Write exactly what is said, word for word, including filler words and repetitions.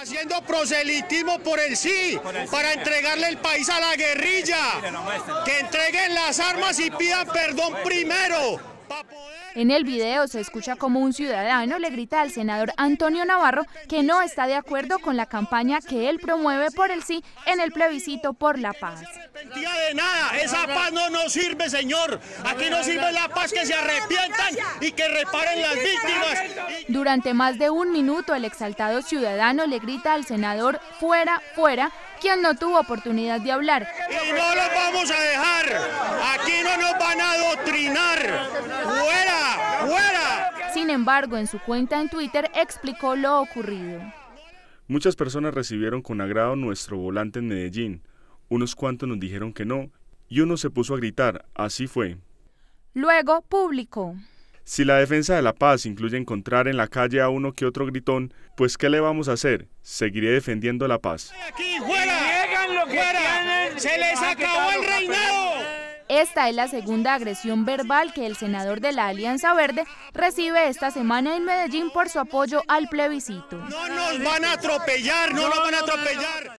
Haciendo proselitismo por el sí, para entregarle el país a la guerrilla, que entreguen las armas y pidan perdón primero. En el video se escucha como un ciudadano le grita al senador Antonio Navarro que no está de acuerdo con la campaña que él promueve por el sí en el plebiscito por la paz. De nada, esa paz no nos sirve, señor. Aquí no sirve la paz, que se arrepientan y que reparen las víctimas. Durante más de un minuto el exaltado ciudadano le grita al senador fuera, fuera, quien no tuvo oportunidad de hablar. Y no los vamos a dejar, aquí no nos van a adoctrinar, fuera, fuera. Sin embargo, en su cuenta en Twitter explicó lo ocurrido. Muchas personas recibieron con agrado nuestro volante en Medellín, unos cuantos nos dijeron que no y uno se puso a gritar, así fue. Luego publicó: si la defensa de la paz incluye encontrar en la calle a uno que otro gritón, pues ¿qué le vamos a hacer? Seguiré defendiendo la paz. Aquí, fuera, fuera, se les acabó el reinado. Esta es la segunda agresión verbal que el senador de la Alianza Verde recibe esta semana en Medellín por su apoyo al plebiscito. No nos van a atropellar, no nos van a atropellar.